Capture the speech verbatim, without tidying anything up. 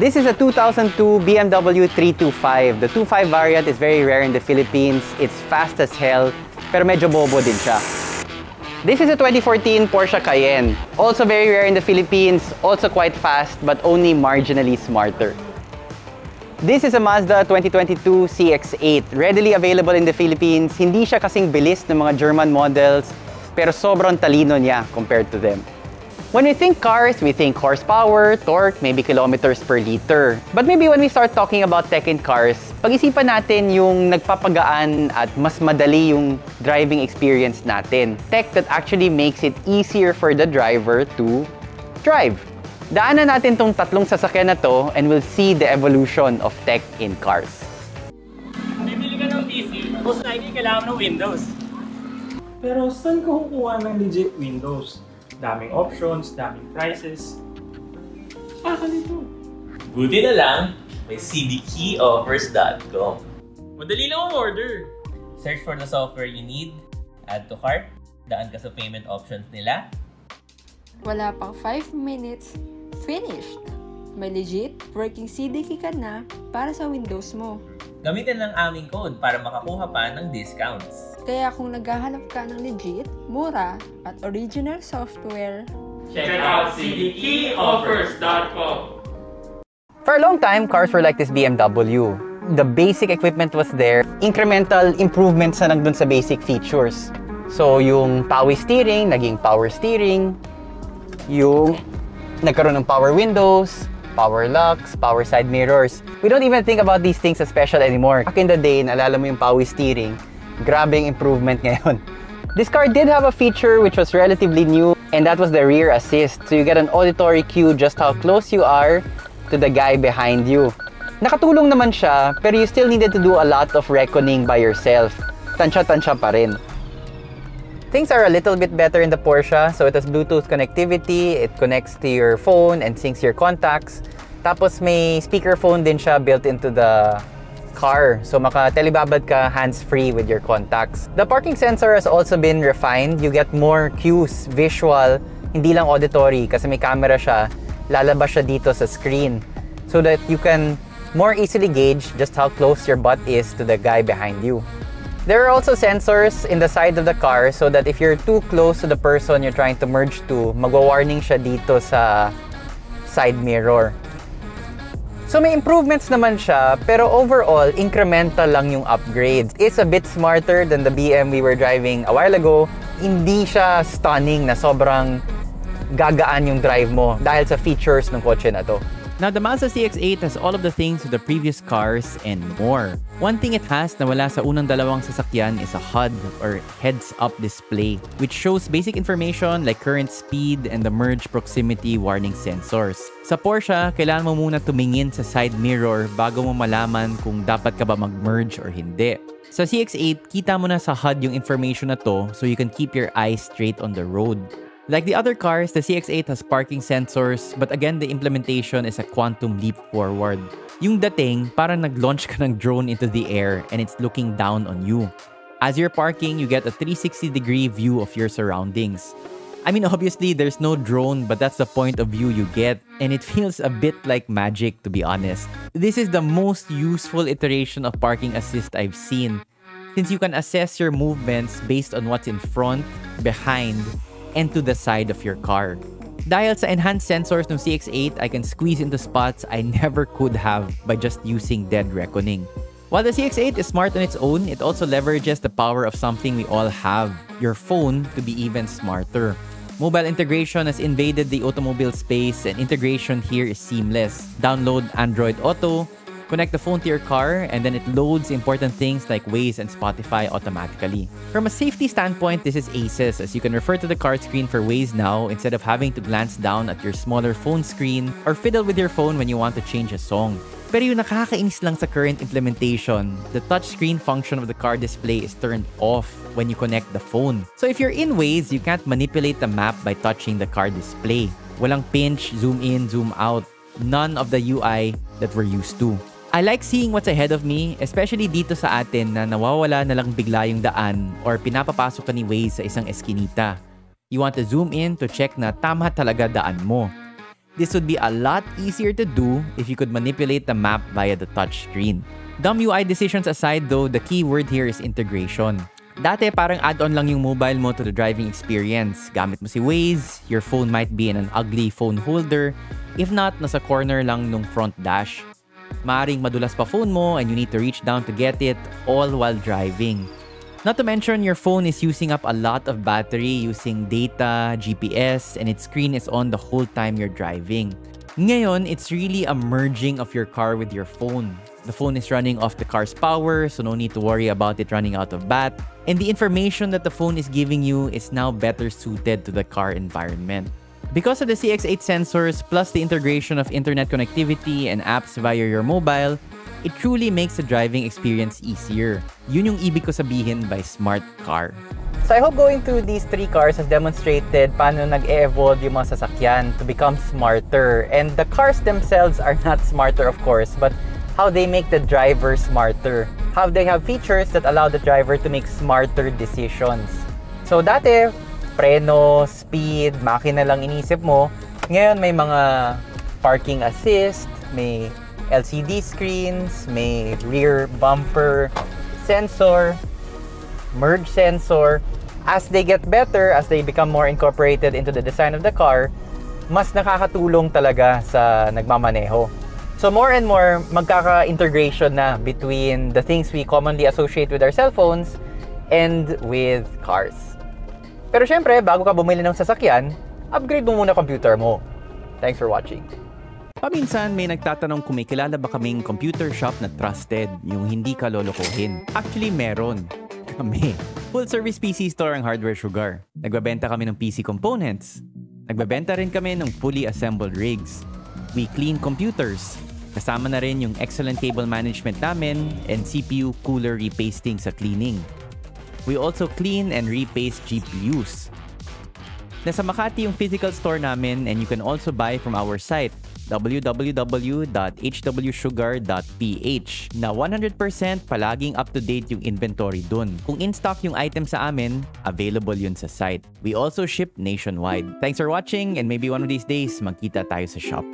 This is a two thousand two B M W three twenty-five. The two point five variant is very rare in the Philippines. It's fast as hell, pero medyo bobo din siya. This is a twenty fourteen Porsche Cayenne. Also very rare in the Philippines, also quite fast, but only marginally smarter. This is a Mazda twenty twenty-two C X eight. Readily available in the Philippines. Hindi siya kasing bilis ng mga German models, pero sobrang talino niya compared to them. When we think cars, we think horsepower, torque, maybe kilometers per liter. But maybe when we start talking about tech in cars, pag-isipan natin yung nagpapagaan at mas madali yung driving experience natin. Tech that actually makes it easier for the driver to drive. Daanan natin tong tatlong sasakyan na to and we'll see the evolution of tech in cars. Bibili ka ng P C, most likely kailangan ng Windows. Pero saan ko kukuha ng legit Windows? Daming options, daming prices. Saka nito. Buti na lang, may C D key offers dot com. Madali lang ang order. Search for the software you need, add to cart, daan ka sa payment options nila. Wala pang five minutes, finished. May legit working C D K ka na para sa Windows mo. Gamitin lang aming code para makakuha pa ng discounts. Kaya kung naghahanap ka ng legit, mura, at original software, check out C D key offers dot com. For a long time, cars were like this B M W. The basic equipment was there. Incremental improvements na nandun sa basic features. So yung power steering, naging power steering. Yung nagkaroon ng power windows, power locks, power side mirrors. We don't even think about these things as special anymore. Back in the day, naalala mo yung power steering. Grabbing improvement ngayon. This car did have a feature which was relatively new, and that was the rear assist. So you get an auditory cue just how close you are to the guy behind you. Nakatulong naman siya, pero you still needed to do a lot of reckoning by yourself. Tansya-tansya pa rin. Things are a little bit better in the Porsche. So it has Bluetooth connectivity, it connects to your phone and syncs your contacts. Tapos may speakerphone din siya built into the car, so maka-telebabad ka hands-free with your contacts. The parking sensor has also been refined. You get more cues, visual, hindi lang auditory kasi may camera siya, lalabas siya dito sa screen so that you can more easily gauge just how close your butt is to the guy behind you. There are also sensors in the side of the car so that if you're too close to the person you're trying to merge to, magwa-warning siya dito sa side mirror. So may improvements naman siya, pero overall, incremental lang yung upgrades. It's a bit smarter than the B M we were driving a while ago. Hindi siya stunning na sobrang gagaan yung drive mo dahil sa features ng kotse na to. Now, the Mazda C X eight has all of the things of the previous cars and more. One thing it has na wala sa unang dalawang sasakyan is a H U D or heads-up display, which shows basic information like current speed and the merge proximity warning sensors. Sa Porsche, kailangan mo muna tumingin sa side mirror bago mo malaman kung dapat ka ba mag-merge or hindi. Sa C X eight, kita mo na sa H U D yung information na to so you can keep your eyes straight on the road. Like the other cars, the C X eight has parking sensors, but again, the implementation is a quantum leap forward. Yung dating, parang nag-launch ka ng drone into the air and it's looking down on you. As you're parking, you get a three sixty degree view of your surroundings. I mean, obviously, there's no drone, but that's the point of view you get, and it feels a bit like magic, to be honest. This is the most useful iteration of parking assist I've seen, since you can assess your movements based on what's in front, behind, and to the side of your car. Dahil sa enhanced sensors ng C X eight, I can squeeze into spots I never could have by just using dead reckoning. While the C X eight is smart on its own, it also leverages the power of something we all have, your phone, to be even smarter. Mobile integration has invaded the automobile space and integration here is seamless. Download Android Auto, connect the phone to your car, and then it loads important things like Waze and Spotify automatically. From a safety standpoint, this is aces, as you can refer to the card screen for Waze now instead of having to glance down at your smaller phone screen or fiddle with your phone when you want to change a song. Pero yung nakakainis lang sa current implementation, the touchscreen function of the car display is turned off when you connect the phone. So if you're in Waze, you can't manipulate the map by touching the car display. Walang pinch, zoom in, zoom out. None of the U I that we're used to. I like seeing what's ahead of me, especially dito sa atin na nawawala na lang bigla yung daan or pinapapasok ka ni Waze sa isang eskinita. You want to zoom in to check na tama talaga daan mo. This would be a lot easier to do if you could manipulate the map via the touchscreen. Dumb U I decisions aside though, the key word here is integration. Dati parang add-on lang yung mobile mo to the driving experience. Gamit mo si Waze, your phone might be in an ugly phone holder. If not, nasa corner lang nung front dash. Maaring madulas pa phone mo and you need to reach down to get it, all while driving. Not to mention, your phone is using up a lot of battery using data, G P S, and its screen is on the whole time you're driving. Ngayon, it's really a merging of your car with your phone. The phone is running off the car's power, so no need to worry about it running out of bat. And the information that the phone is giving you is now better suited to the car environment. Because of the C X eight sensors, plus the integration of internet connectivity and apps via your mobile, it truly makes the driving experience easier. Yun yung ibig ko sabihin by smart car. So I hope going through these three cars has demonstrated paano nag-e-evolve yung mga sasakyan to become smarter. And the cars themselves are not smarter, of course, but how they make the driver smarter, how they have features that allow the driver to make smarter decisions. So dati, preno, speed, makina lang inisip mo. Ngayon may mga parking assist, may L C D screens, may rear bumper sensor, merge sensor. As they get better, as they become more incorporated into the design of the car, mas nakakatulong talaga sa nagmamaneho. So more and more, magkaka-integration na between the things we commonly associate with our cell phones and with cars. Pero syempre, bago ka bumili ng sasakyan, upgrade mo muna computer mo. Thanks for watching. Paminsan, may nagtatanong kung may kilala ba kaming computer shop na trusted, yung hindi ka lolokohin. Actually, meron. Kami. Full-service P C store ang Hardware Sugar. Nagbabenta kami ng P C components. Nagbabenta rin kami ng fully assembled rigs. We clean computers. Kasama na rin yung excellent cable management namin and C P U cooler repasting sa cleaning. We also clean and repaste G P Us. Nasa Makati yung physical store namin and you can also buy from our site w w w dot h w sugar dot p h na one hundred percent palaging up-to-date yung inventory dun. Kung in-stock yung item sa amin, available yun sa site. We also ship nationwide. Thanks for watching and maybe one of these days, magkita tayo sa shop.